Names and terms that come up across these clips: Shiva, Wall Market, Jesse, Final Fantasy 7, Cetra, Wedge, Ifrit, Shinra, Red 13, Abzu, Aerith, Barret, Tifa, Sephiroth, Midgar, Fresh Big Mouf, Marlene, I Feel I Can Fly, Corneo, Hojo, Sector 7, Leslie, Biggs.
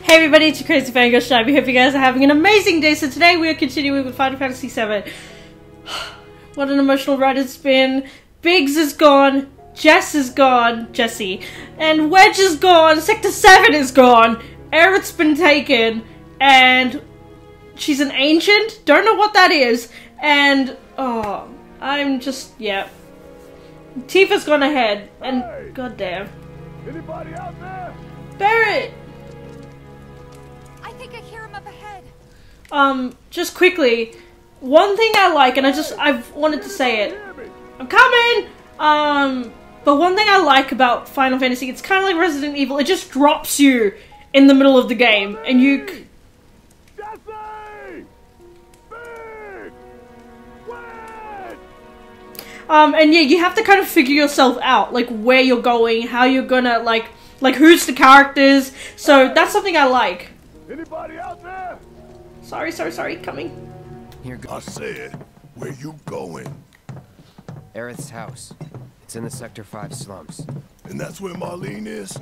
Hey everybody, it's your Crazy Fangirl Shine. We hope you guys are having an amazing day. So today we are continuing with Final Fantasy 7. What an emotional ride it's been. Biggs is gone. Jess is gone. Jesse. And Wedge is gone. Sector 7 is gone. Aerith's been taken. And she's an ancient? Don't know what that is. And, oh, I'm just, yeah. Tifa's gone ahead. And, hey, goddamn. Anybody out there? Barret! I think I hear him up ahead. Just quickly, one thing I like, and I've wanted to say it. I'm coming! But one thing I like about Final Fantasy, it's kind of like Resident Evil, it just drops you in the middle of the game, and you... and yeah, you have to kind of figure yourself out, like, where you're going, how you're gonna, like who's the characters, so that's something I like. Anybody out there? Sorry, coming. Here I said, where you going? Aerith's house. It's in the Sector 5 slums. And that's where Marlene is?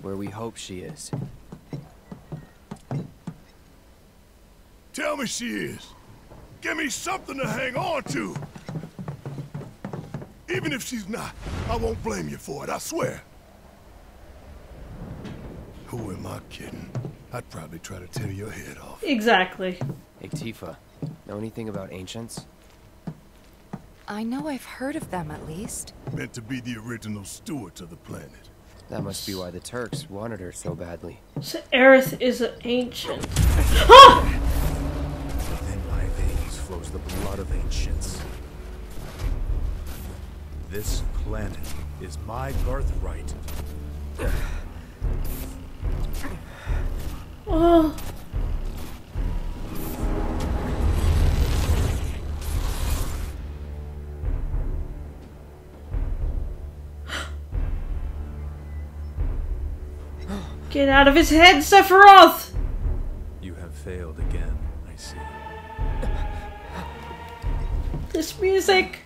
Where we hope she is. Tell me she is. Give me something to hang on to. Even if she's not, I won't blame you for it, I swear. Who am I kidding? I'd probably try to tear your head off. Exactly. Hey, Tifa, know anything about ancients? I know I've heard of them, at least. Meant to be the original stewards of the planet. That must be why the Turks wanted her so badly. So Aerith is an ancient. Within my veins flows the blood of ancients. This planet is my birthright. Oh. Get out of his head, Sephiroth! You have failed again, I see. This music.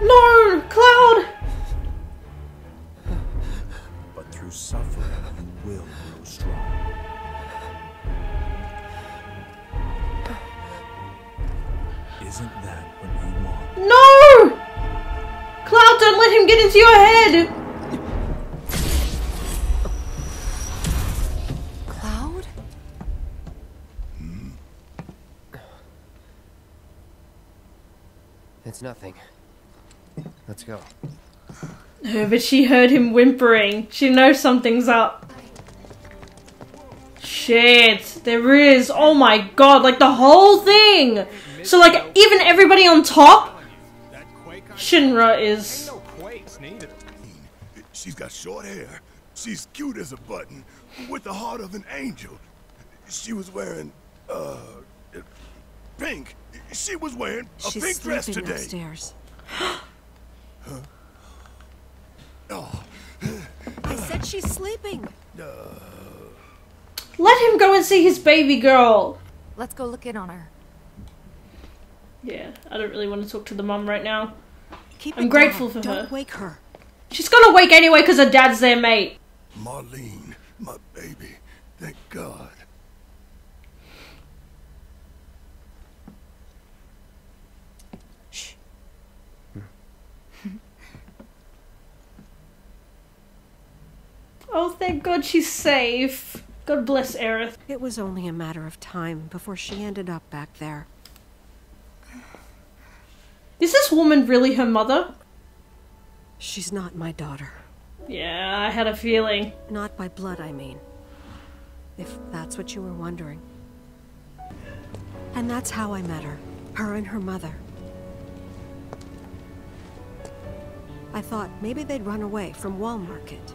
No, Cloud! Through suffering, you will grow strong. Isn't that what you want? No! Cloud, don't let him get into your head! Cloud? Hmm? It's nothing. Let's go. No, but she heard him whimpering. She knows something's up. Shit, there is. Oh my god, like the whole thing. So like even everybody on top. Shinra is. She's got short hair. She's cute as a button, with the heart of an angel. She was wearing pink. She was wearing a pink dress today. Upstairs. Huh? Oh. I said she's sleeping. Let him go and see his baby girl. Let's go look in on her. Yeah, I don't really want to talk to the mum right now. I'm grateful for her. Don't wake her. She's gonna wake anyway because her dad's there, mate. Marlene, my baby. Thank God. Oh, thank God she's safe. God bless Aerith. It was only a matter of time before she ended up back there. Is this woman really her mother? She's not my daughter. Yeah, I had a feeling. Not by blood, I mean. If that's what you were wondering. And that's how I met her. Her and her mother. I thought maybe they'd run away from Wall Market.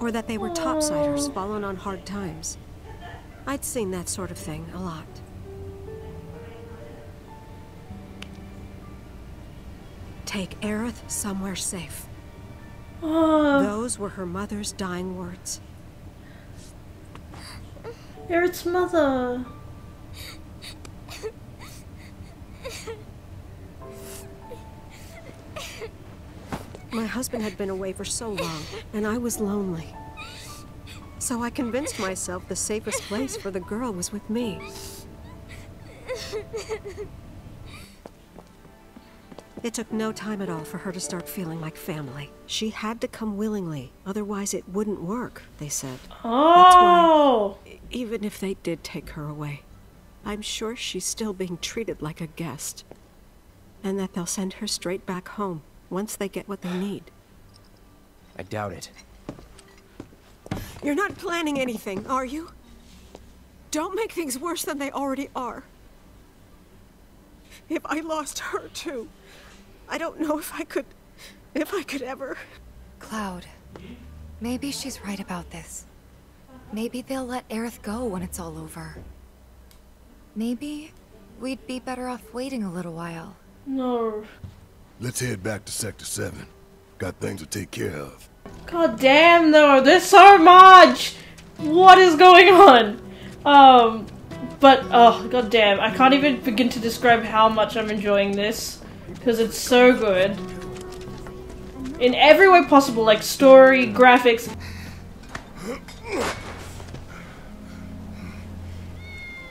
Or that they were topsiders fallen on hard times. I'd seen that sort of thing a lot. Take Aerith somewhere safe. Those were her mother's dying words. Aerith's mother. My husband had been away for so long, and I was lonely. So I convinced myself the safest place for the girl was with me. It took no time at all for her to start feeling like family. She had to come willingly, otherwise it wouldn't work, they said. Oh! That's why, even if they did take her away, I'm sure she's still being treated like a guest. And that they'll send her straight back home, once they get what they need. I doubt it. You're not planning anything, are you? Don't make things worse than they already are. If I lost her too, I don't know if I could ever. Cloud, maybe she's right about this. Maybe they'll let Aerith go when it's all over. Maybe we'd be better off waiting a little while. No. Let's head back to Sector 7. Got things to take care of. God damn though, there's so much! What is going on? But, oh, god damn, I can't even begin to describe how much I'm enjoying this. Because it's so good. In every way possible, like story, graphics.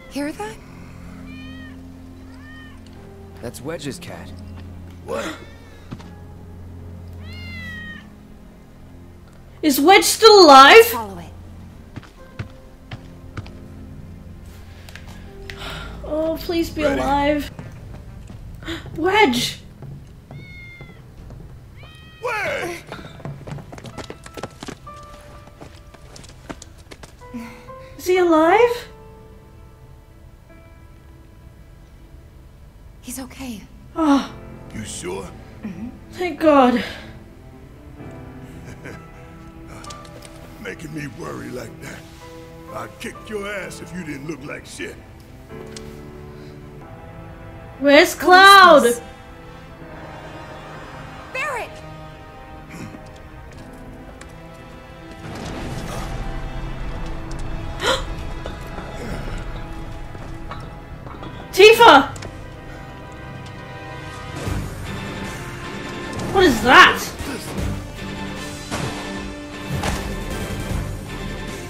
Hear that? That's Wedge's cat. What? Is Wedge still alive? Let's follow it. Oh, please be ready. Alive. Wedge! Wedge! Is he alive? He's okay. Oh. You sure? Mm-hmm. Thank God. Making me worry like that. I'd kick your ass if you didn't look like shit. Where's Cloud? Barret! Tifa! What is that?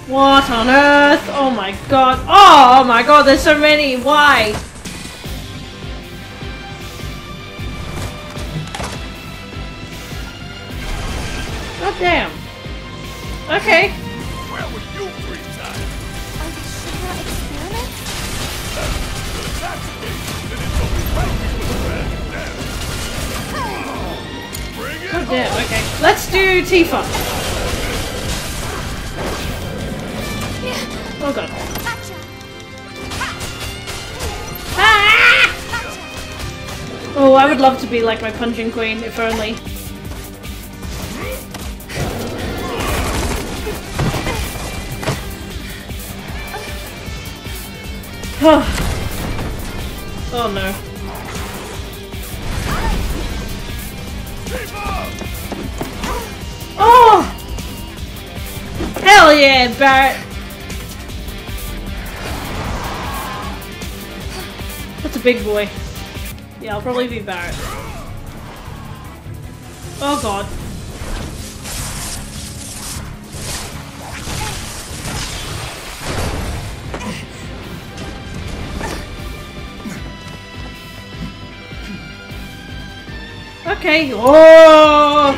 What on earth? Oh my god. Oh my god, there's so many. Why? God damn. Okay. Where were you pre-time? Are the Shinra experiments? That's it. It's only right with the red. Bring it. God damn, okay. Let's do Tifa. Oh god. Ah! Oh, I would love to be like my punching queen, if only. Oh, oh no. Oh! Hell yeah, Barret! Big boy. Yeah, I'll probably be Barret. Oh god. Okay. Oh.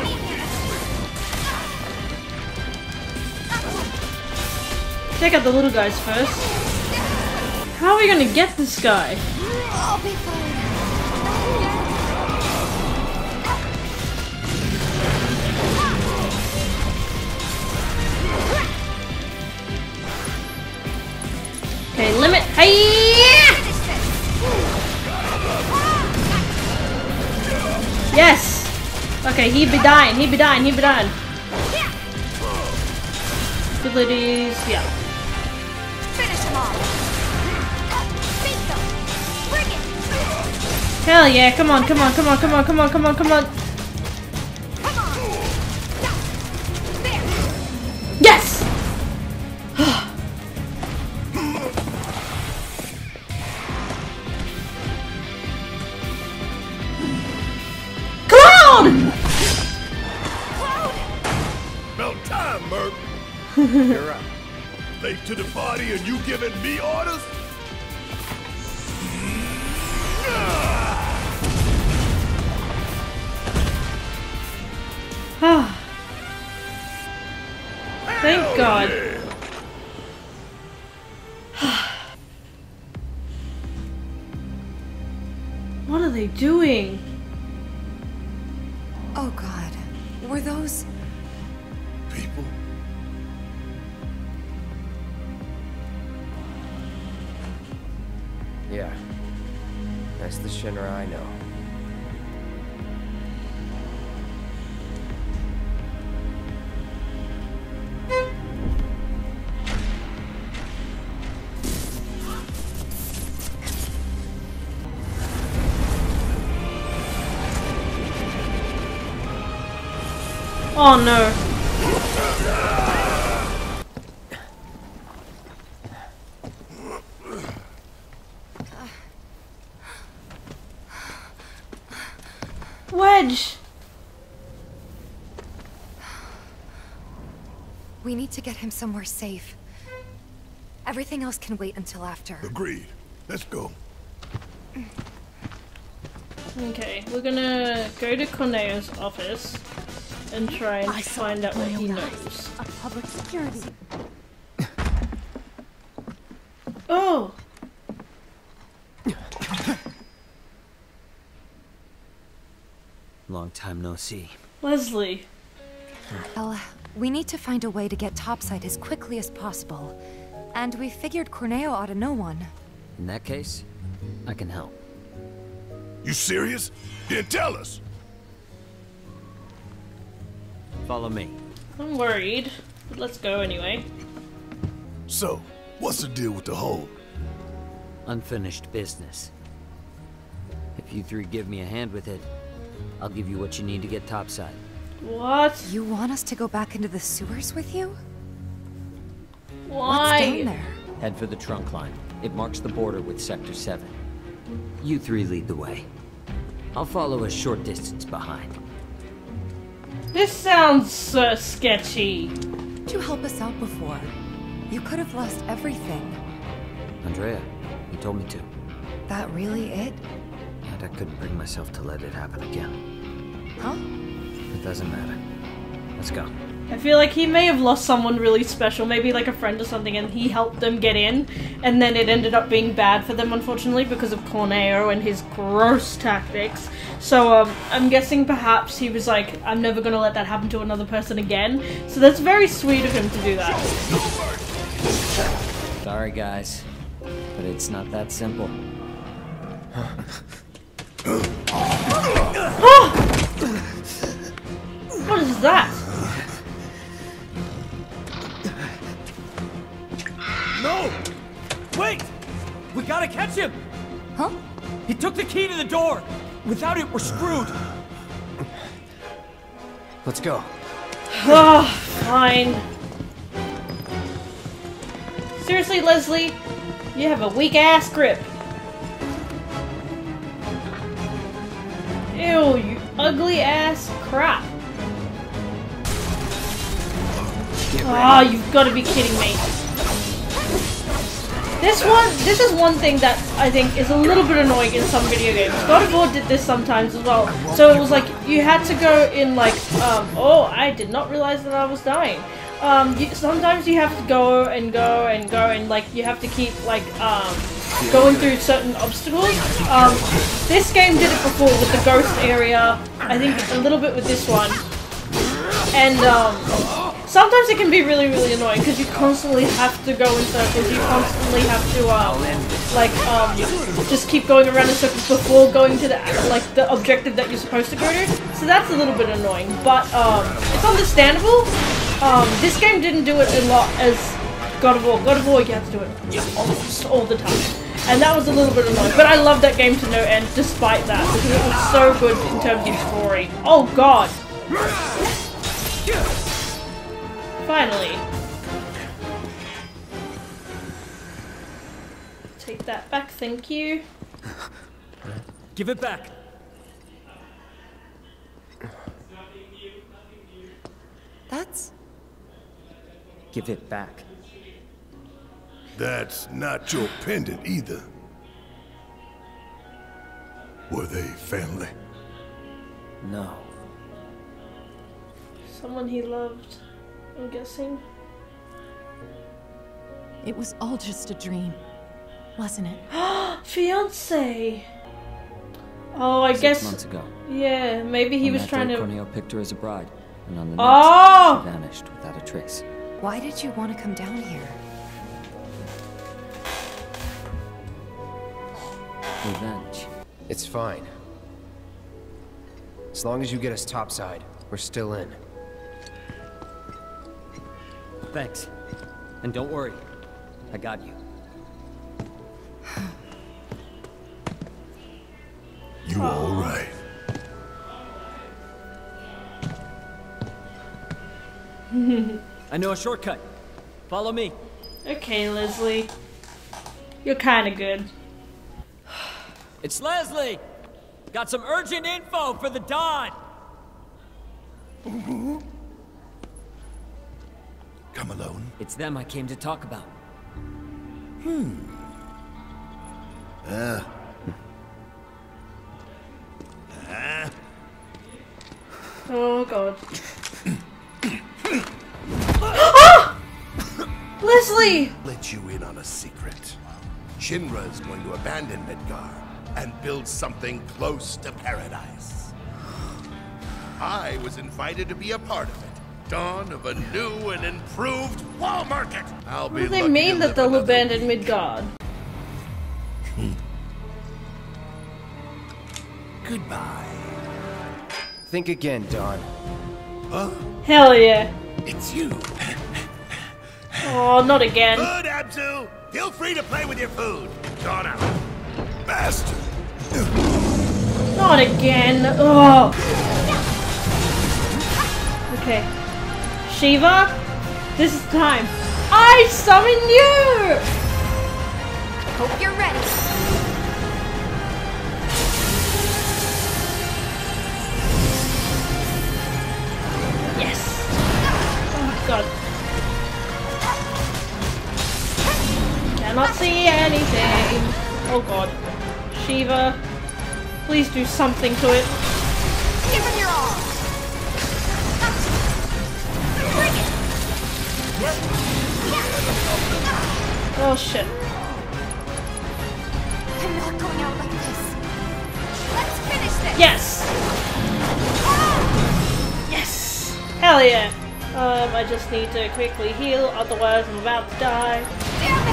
Take out the little guys first. How are we gonna get this guy? I'll be fine. Okay, limit. Hey! Yes. Okay, he be dying. He be dying. He be dying. Abilities. Yeah. Finish him off. Hell yeah, come on, come on, come on, come on, come on, come on, come on. Yes! Cloud! Cloud! About time, Merc. You're up. late to the party and you giving me orders? Thank God. What are they doing? Oh God, were those people? Yeah, that's the Shinra I know. Oh no. Wedge. We need to get him somewhere safe. Everything else can wait until after. Agreed. Let's go. Okay, we're gonna go to Corneo's office and try and find out what he knows. Public security. Oh! Long time no see. Leslie. Well, we need to find a way to get topside as quickly as possible. And we figured Corneo ought to know one. In that case, I can help. You serious? Then tell us! Follow me. I'm worried, but let's go anyway. So, what's the deal with the hole? Unfinished business. If you three give me a hand with it, I'll give you what you need to get topside. What? You want us to go back into the sewers with you? Why? What's down there? Head for the trunk line. It marks the border with Sector 7. You three lead the way. I'll follow a short distance behind. This sounds sketchy. Did you help us out before? You could have lost everything. Andrea, you told me to. That really it? And I couldn't bring myself to let it happen again. Huh? It doesn't matter. Let's go. I feel like he may have lost someone really special, maybe like a friend or something, and he helped them get in, and then it ended up being bad for them, unfortunately, because of Corneo and his gross tactics. So, I'm guessing perhaps he was like, I'm never gonna let that happen to another person again. So that's very sweet of him to do that. Sorry guys, but it's not that simple. What is that? No! Wait! We gotta catch him! Huh? He took the key to the door! Without it, we're screwed! Let's go. Oh, fine. Seriously, Leslie? You have a weak-ass grip. Ew, you ugly-ass crap. Ah, oh, you've gotta be kidding me. This is one thing that I think is a little bit annoying in some video games. God of War did this sometimes as well. So it was like, you had to go in like, oh, I did not realize that I was dying. Sometimes you have to go and go and go and like, you have to keep like, going through certain obstacles. This game did it before with the ghost area, I think a little bit with this one. And, sometimes it can be really, really annoying because you constantly have to go in circles. You constantly have to, just keep going around in circles before going to the, like, the objective that you're supposed to go to. So that's a little bit annoying, but, it's understandable. This game didn't do it a lot as God of War. God of War, you have to do it almost all the time. And that was a little bit annoying, but I love that game to no end despite that because it was so good in terms of story. Oh, God. Finally. Take that back, thank you. Give it back. Give it back. That's not your pendant either. Were they family? No. Someone he loved, I'm guessing. It was all just a dream, wasn't it? Fiancé! Oh, I guess... 6 months ago. Yeah, maybe he was trying to... Corneo picked her as a bride, and on the next, she vanished without a trace. Why did you want to come down here? Revenge. It's fine. As long as you get us topside, we're still in. Thanks. And don't worry, I got you. You all right? I know a shortcut. Follow me. Okay, Leslie. You're kind of good. It's Leslie! Got some urgent info for the Don! Mm-hmm. Come alone. It's them I came to talk about. Hmm. Oh, God. Ah! Leslie! Let you in on a secret. Shinra is going to abandon Midgar and build something close to paradise. I was invited to be a part of it. Dawn of a new and improved Wall Market! I'll be lucky to live another week. What do they mean that they'll abandon Midgar? Goodbye. Think again, Dawn. Huh? Hell yeah. It's you. Oh, not again. Good, Abzu! Feel free to play with your food. Dawn out. Bastard! Not again. Oh. Okay. Shiva, this is time. I summon you! Hope you're ready. Yes! Oh God. Cannot see anything. Oh God. Shiva, please do something to it. Give him your all. Bring it. Oh shit. I'm not going out like this. Let's finish this. Yes! Oh! Yes! Hell yeah! I just need to quickly heal, otherwise I'm about to die.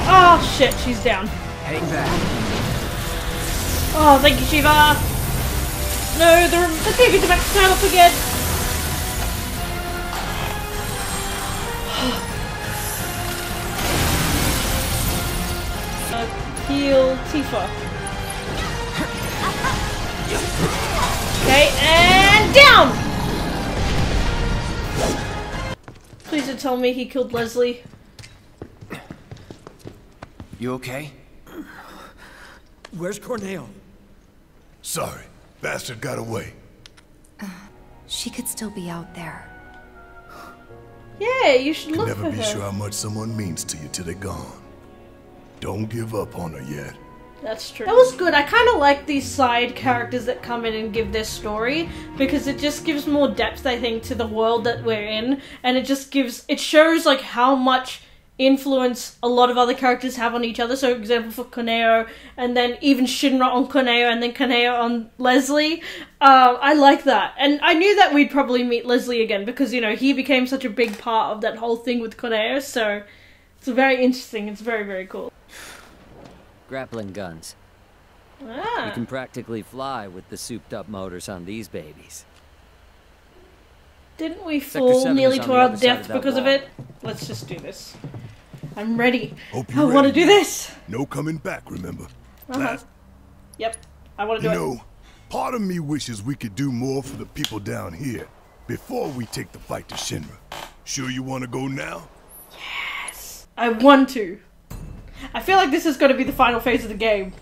Oh shit, she's down. Hang back. Oh, thank you, Shiva! No, the TV's about to turn off again! Heal Tifa. Okay, and down! Please don't tell me he killed Leslie. You okay? Where's Corneo? Sorry, bastard got away. She could still be out there. Yeah, you should look for her. Never be sure how much someone means to you till they're gone. Don't give up on her yet. That's true. That was good. I kind of like these side characters that come in and give their story because it just gives more depth, I think, to the world that we're in, and it just gives, it shows like how much influence a lot of other characters have on each other. So, for example, for Corneo, and then even Shinra on Corneo, and then Corneo on Leslie. I like that, and I knew that we'd probably meet Leslie again because, you know, he became such a big part of that whole thing with Corneo. So, it's very interesting. It's very, very cool. Grappling guns. Ah. You can practically fly with the souped-up motors on these babies. Didn't we fall nearly to our death because of it? Let's just do this. I'm ready. I want to do this. No coming back, remember? Yep, I want to do it. You know, part of me wishes we could do more for the people down here before we take the fight to Shinra. Sure you want to go now? Yes, I want to. I feel like this is going to be the final phase of the game.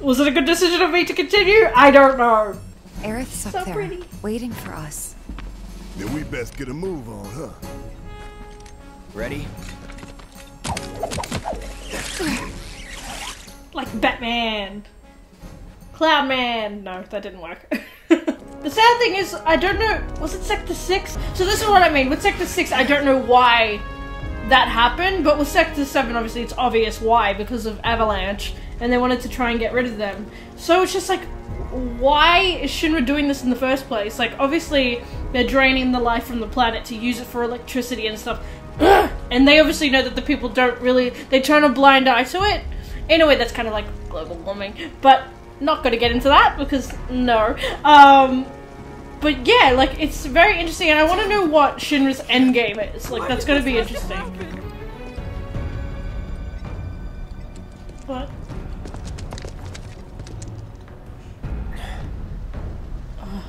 Was it a good decision of me to continue? I don't know. Aerith's up there, waiting for us. Then we best get a move on, huh? Ready? Like Batman. Cloudman. No, that didn't work. The sad thing is, I don't know, was it Sector 6? So this is what I mean, with Sector 6, I don't know why that happened, but with Sector 7, obviously, it's obvious why, because of Avalanche, and they wanted to try and get rid of them. So it's just like, why is Shinra doing this in the first place? Like, obviously, they're draining the life from the planet to use it for electricity and stuff, and they obviously know that the people don't really, they turn a blind eye to it. In a way, that's kind of like global warming, but not gonna get into that, because no. But yeah, like, it's very interesting, and I want to know what Shinra's endgame is. Like, that's gonna be interesting. What? Oh.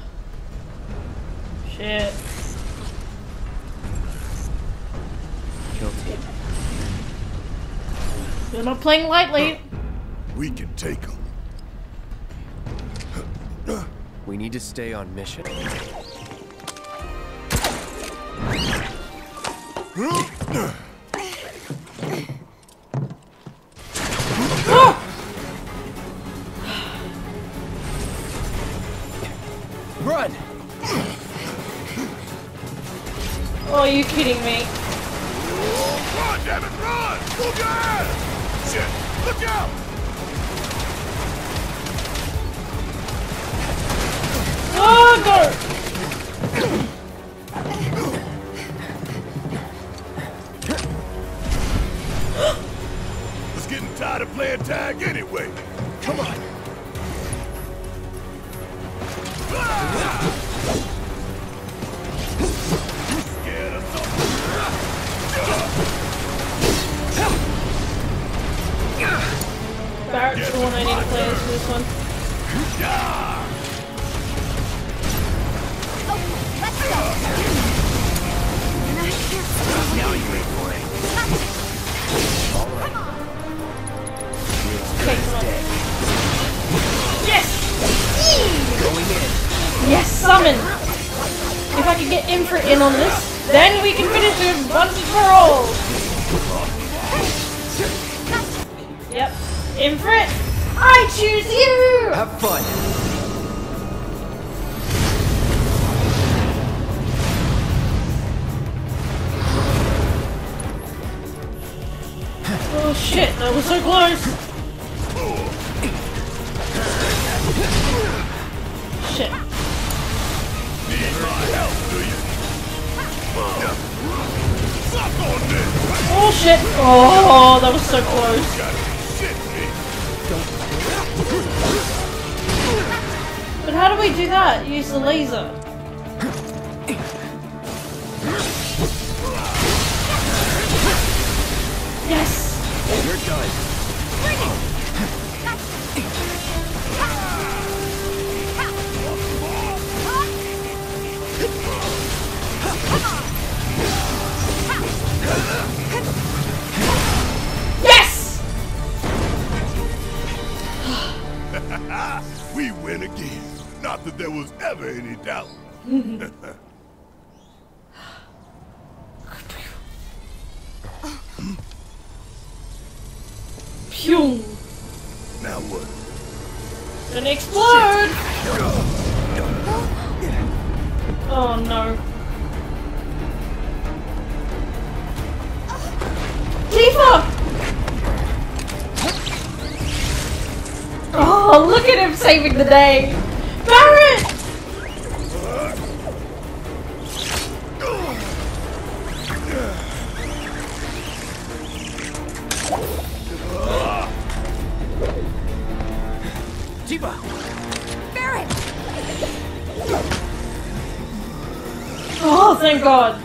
Shit. Guilty. You're not playing lightly. We can take him. We need to stay on mission. Run! Oh, are you kidding me? Run, damn it, run! Look out! Shit! Look out! Oh, no. Was getting tired of playing tag anyway. Come on. You scared of something? Barret's the one I need to play is this one. Yeah. Now you wait for it. Yes! Going in. Yes, summon! If I can get Infra in on this, then we can finish it once and for all! Yep. Infra, I choose you! Have fun! Oh shit, that was so close! Shit. Need my help, do you? Oh shit! Oh, that was so close. But how do we do that? Use the laser. Yes! You're done. Yes! We win again. Not that there was ever any doubt. Phew. Now what? Gonna explode! Oh no. Tifa! Oh, look at him saving the day! Barret! Shiva! Barret! Oh, thank God!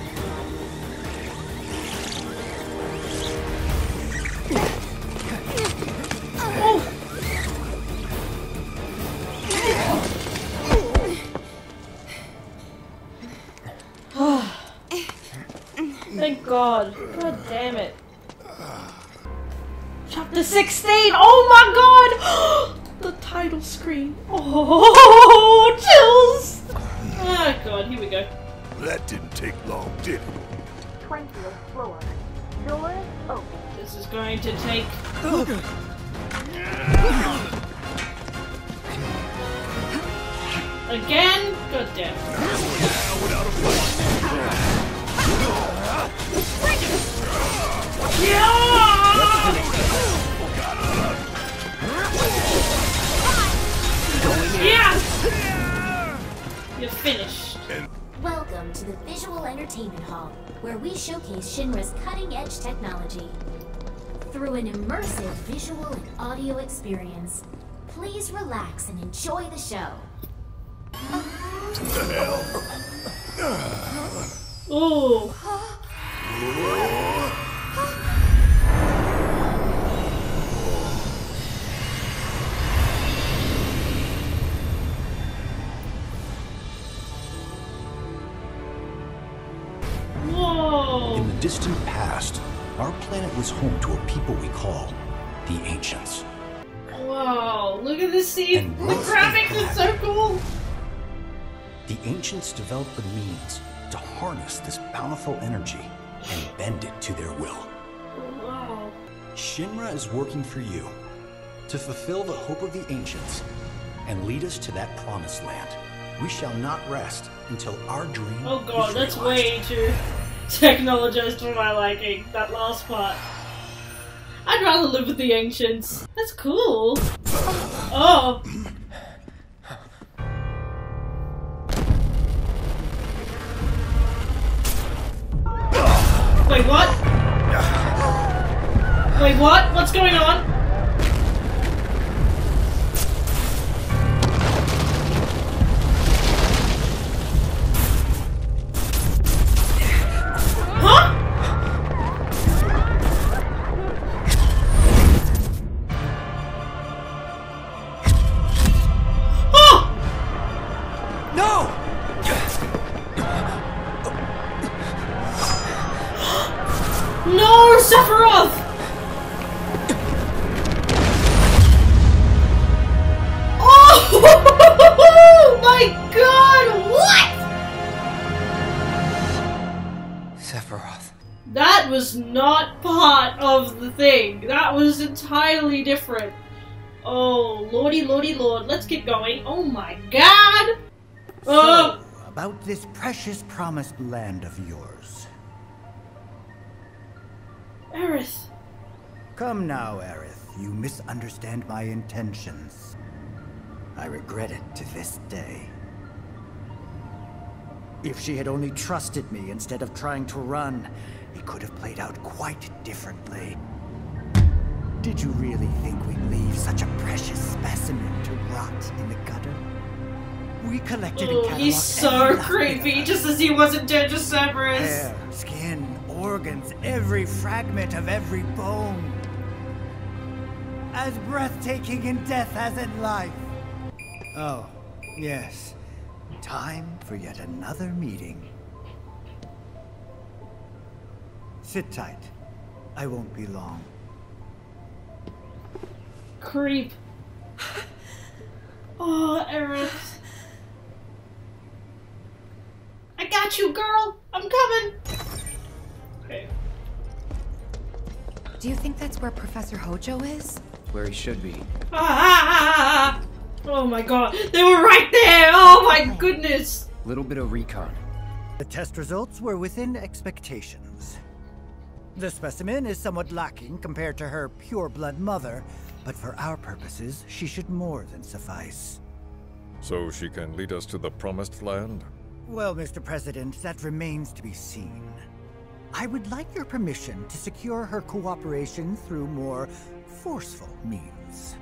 Oh. Thank God! God damn it! Chapter 16! Oh my God! The title screen. Oh, chills! Oh God, here we go. That didn't take long, did it? 20th floor. Door open. This is going to take... Again? Good damn. Yeah! You're finished. Welcome to the Visual Entertainment Hall, where we showcase Shinra's cutting-edge technology. Through an immersive visual and audio experience, please relax and enjoy the show. Oh. Whoa. In the distant past, our planet was home to a people we call the Ancients. Whoa, look at this scene! The graphics are so cool! The Ancients developed the means to harness this bountiful energy and bend it to their will. Wow. Shinra is working for you to fulfill the hope of the Ancients and lead us to that promised land. We shall not rest until our dream Oh god, is that's way too technologized for my liking, that last part. I'd rather live with the Ancients. That's cool. Oh. Wait, what? Wait, what? What's going on? Huh? Sephiroth! Oh my god, what? Sephiroth. That was not part of the thing. That was entirely different. Oh, lordy, lordy, lord. Let's keep going. Oh my god! So, about this precious promised land of yours. Aerith. Come now, Aerith. You misunderstand my intentions. I regret it to this day. If she had only trusted me instead of trying to run, it could have played out quite differently. Did you really think we'd leave such a precious specimen to rot in the gutter? We collected and cataloged. He's so creepy, just as he wasn't dead to Severus. Hair, skin, organs, every fragment of every bone. As breathtaking in death as in life. Oh, yes. Time for yet another meeting. Sit tight. I won't be long. Creep. Oh, Aerith. I got you, girl. I'm coming. Do you think that's where Professor Hojo is? Where he should be. Oh my god, they were right there! Oh my goodness! Little bit of recon. The test results were within expectations. The specimen is somewhat lacking compared to her pure blood mother, but for our purposes, she should more than suffice. So she can lead us to the promised land? Well, Mr. President, that remains to be seen. I would like your permission to secure her cooperation through more forceful means.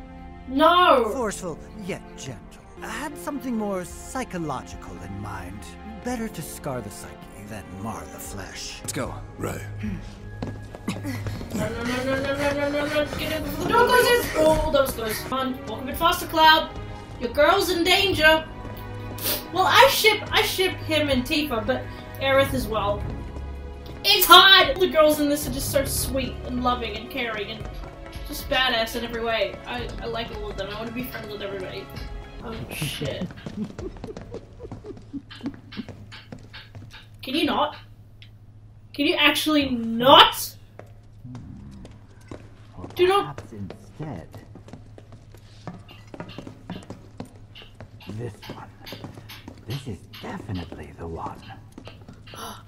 No! Forceful, yet gentle. I had something more psychological in mind. Better to scar the psyche than mar the flesh. Let's go. Right. No, get in. The door closes! Oh, that was close. Come on, walk a bit faster, Cloud. Your girl's in danger. Well, I ship him and Tifa, but Aerith as well. It's hard! The girls in this are just so sweet and loving and caring and just badass in every way. I like all of them. I want to be friends with everybody. Oh shit. Can you not? Can you actually not? Do not. Instead, this one. This is definitely the one.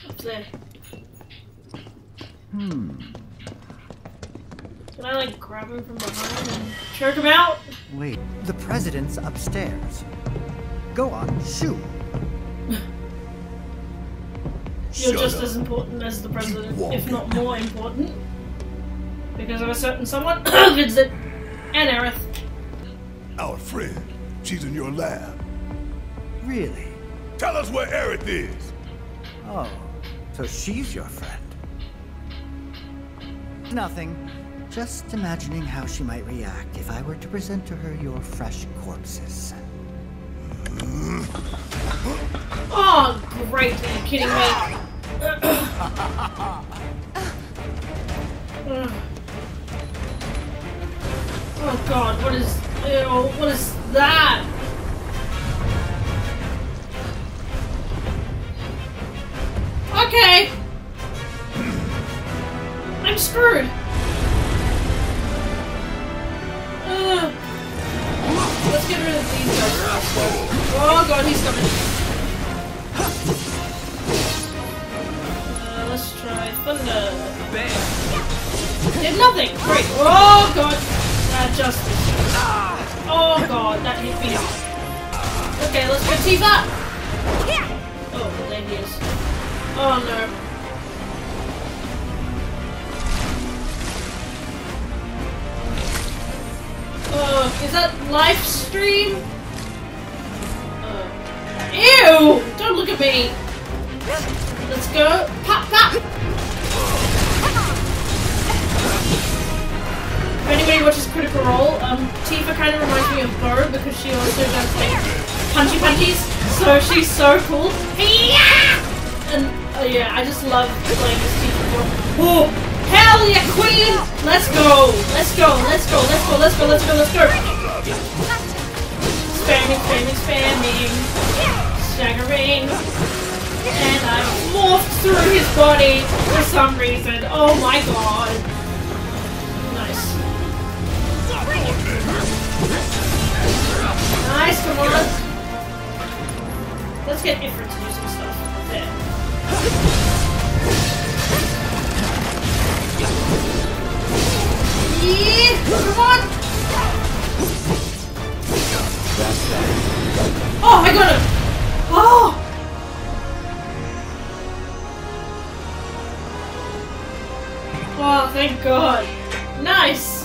What's there? Can I like grab him from behind and jerk him out? Wait. The president's upstairs. Go on, shoot. You're just as important as the president, if not more important. Because of a certain someone, Vincent, and Aerith. Our friend. She's in your lab. Really? Tell us where Aerith is. Oh, so she's your friend. Nothing. Just imagining how she might react if I were to present to her your fresh corpses. Oh, great. Are you kidding me? Oh god, what is... Ew, what is that? Okay! I'm screwed! Let's get rid of these guys. Oh god, he's coming. Let's try thunder. Bam. Did nothing. Great. Oh god. That justice. Oh god. That hit me. Okay, let's go Tifa. Oh, there he is. Oh no. Oh, is that live stream? Oh. Ew! Don't look at me. Let's go. Pop, pop! If anybody watches Critical Role, Tifa kind of reminds me of Bo because she also does like punchy punchies, so she's so cool. And yeah, I just love playing this Tifa role. Oh, hell yeah, queen! Let's go! Let's go! Let's go! Let's go! Let's go! Let's go! Let's go! Spamming, spamming, spamming, staggering. And I morphed through his body for some reason. Oh my god. Nice. Nice, come on. Let's get Ifrit to do some stuff. There. Yeah, come on. Oh, I got him. Oh. Oh, thank God. Nice!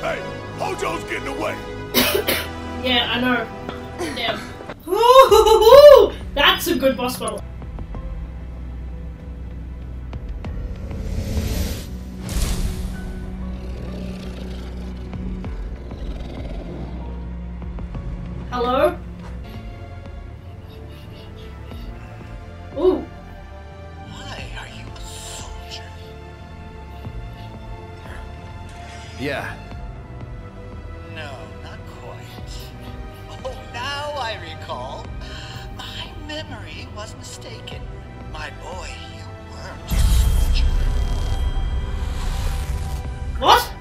Hey, Hojo's getting away. Yeah, I know. Damn. Ooh, that's a good boss battle. Hello? Ooh. Yeah. No, not quite. Oh, now I recall. My memory was mistaken. My boy, you weren't a soldier. What?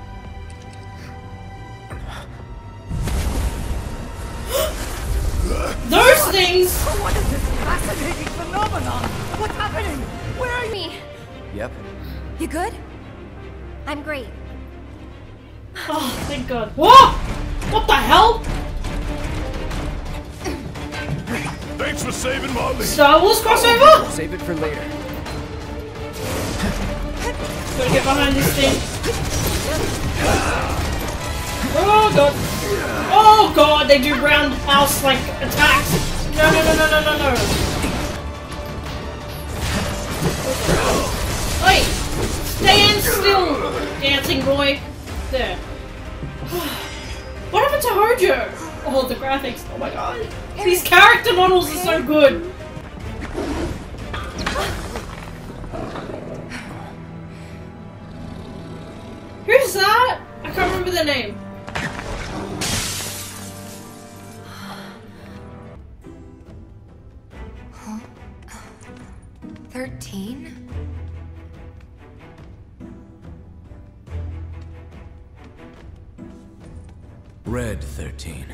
Those things! What is this fascinating phenomenon? What's happening? Where are you? Yep. You good? I'm great. Oh, thank God. Whoa! What the hell? Thanks for saving Marlene. Star Wars crossover? Save it for later. Gotta get behind this thing. Oh God. Oh God, they do roundhouse like attacks. No, no, no, no, no, no, no. Hey! Stand still, dancing boy. There. What happened to Hojo? Oh, the graphics. Oh my god. These character models are so good. Who's that? I can't remember their name. Huh? 13? Red 13.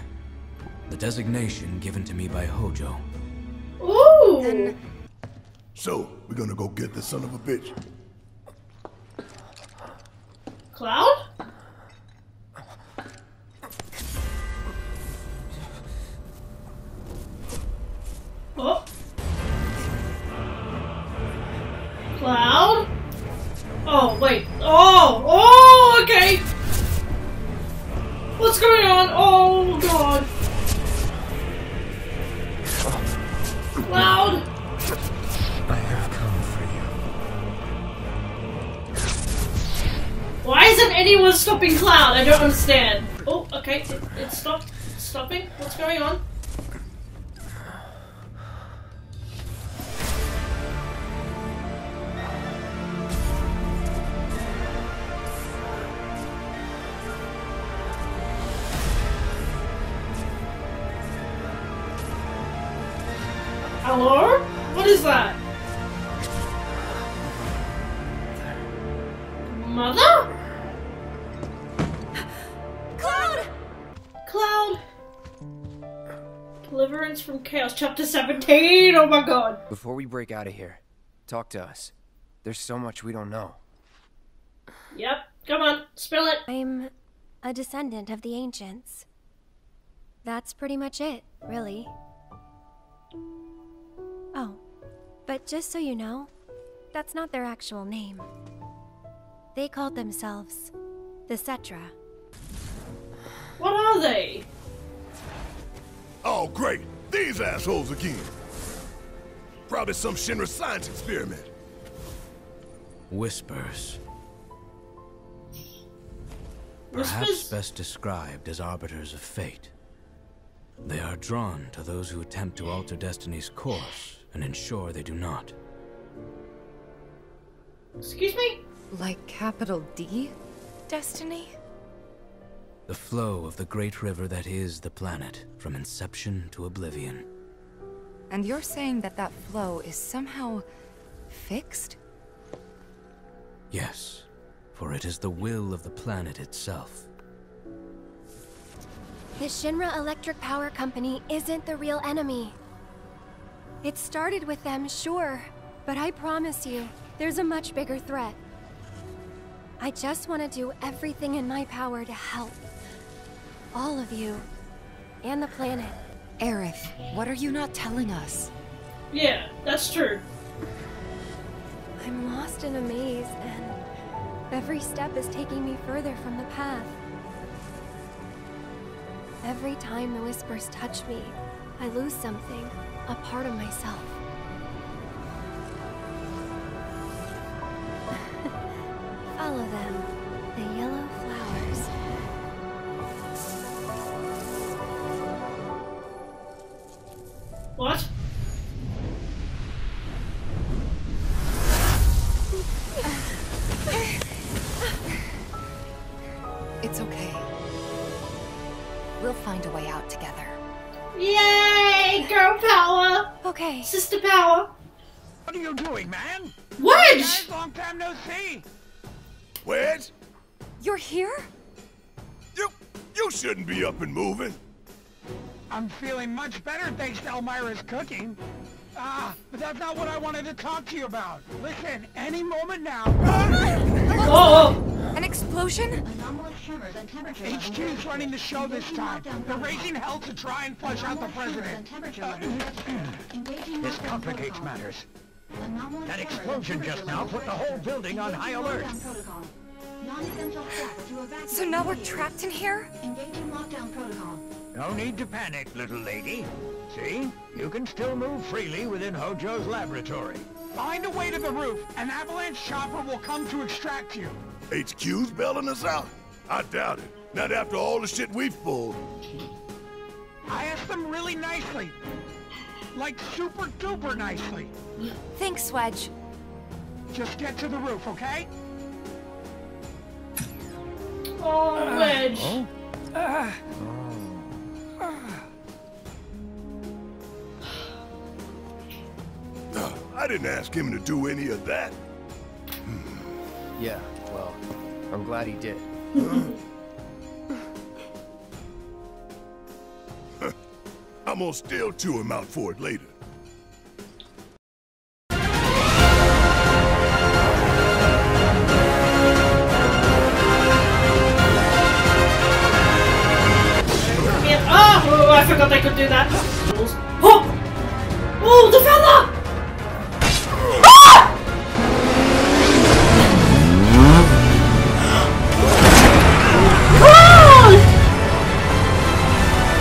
The designation given to me by Hojo. Ooh! And... So, we're gonna go get this son of a bitch. Cloud? Oh. Cloud? Oh, wait. Oh! Oh, okay! What's going on? Oh, God. Cloud! I have come for you. Why isn't anyone stopping Cloud? I don't understand. Oh, okay. It stopped. It's stopping. What's going on? Hello? What is that? Mother? Cloud! Cloud! Deliverance from Chaos, Chapter 17! Oh my god! Before we break out of here, talk to us. There's so much we don't know. Yep, come on, spill it! I'm a descendant of the ancients. That's pretty much it, really. Oh, but just so you know, that's not their actual name. They called themselves the Cetra. What are they? Oh, great! These assholes again! Probably some Shinra science experiment. Whispers. Perhaps best described as arbiters of fate. They are drawn to those who attempt to alter destiny's course and ensure they do not. Excuse me? Like capital D? Destiny? The flow of the great river that is the planet, from inception to oblivion. And you're saying that that flow is somehow fixed? Yes, for it is the will of the planet itself. The Shinra Electric Power Company isn't the real enemy. It started with them, sure, but I promise you, there's a much bigger threat. I just want to do everything in my power to help. All of you. And the planet. Aerith, what are you not telling us? Yeah, that's true. I'm lost in a maze, and every step is taking me further from the path. Every time the Whispers touch me, I lose something. A part of myself. Follow them. The yellow flowers. What? It's okay. We'll find a way out together. Yay! Girl power! Okay. Sister power! What are you doing, man? Wedge! Long time no see! Wedge? You're here? You shouldn't be up and moving. I'm feeling much better thanks to Elmira's cooking. But that's not what I wanted to talk to you about. Listen, any moment now... Oh! An explosion? HQ's running the show this time. They're raising hell to try and flush out the president. This complicates matters. That explosion just now put the whole building on high alert. So now we're trapped in here? No need to panic, little lady. See? You can still move freely within Hojo's laboratory. Find a way to the roof. An avalanche chopper will come to extract you. HQ's bailing us out? I doubt it. Not after all the shit we've pulled. I asked them really nicely. Like super duper nicely. Thanks, Wedge. Just get to the roof, okay? Oh, Wedge. I didn't ask him to do any of that. Yeah. Well, I'm glad he did. I'm gonna still chew him out for it later. Oh, I forgot they could do that. Oh! Oh, the feather! Ah!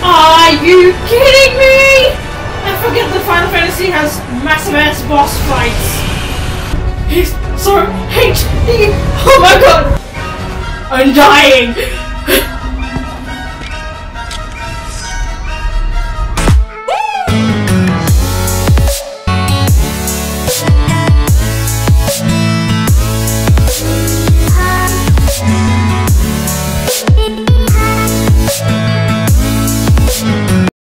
Are you kidding me? I forget that Final Fantasy has massive ass boss fights. He's so HD. Oh my god! I'm dying.